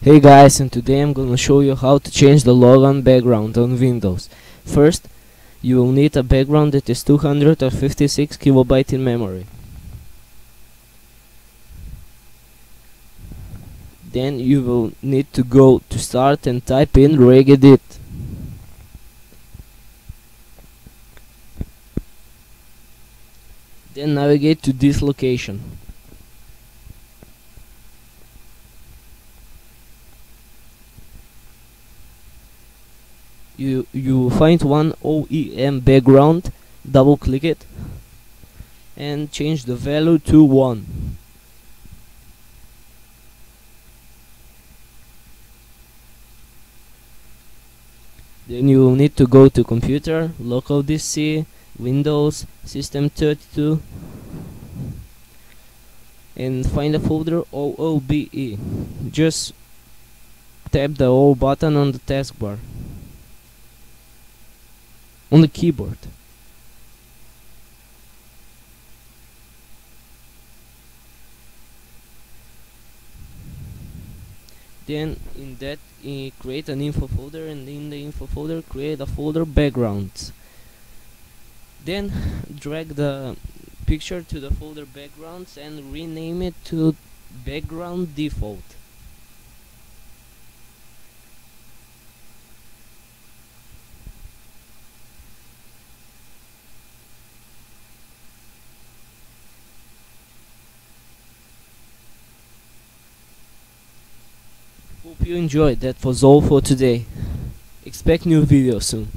Hey guys, and today I'm gonna show you how to change the logon background on Windows. First, you will need a background that is 256 kilobytes in memory. Then you will need to go to Start and type in regedit. Then navigate to this location. You find one OEM background, double click it and change the value to 1. Then you will need to go to Computer, Local DC, Windows, System32 and find a folder OOBE. Just tap the O button on the taskbar on the keyboard. Then in that create an info folder, and in the info folder create a folder backgrounds. Then drag the picture to the folder backgrounds and rename it to background default. Hope you enjoyed. That was all for today. Expect new videos soon.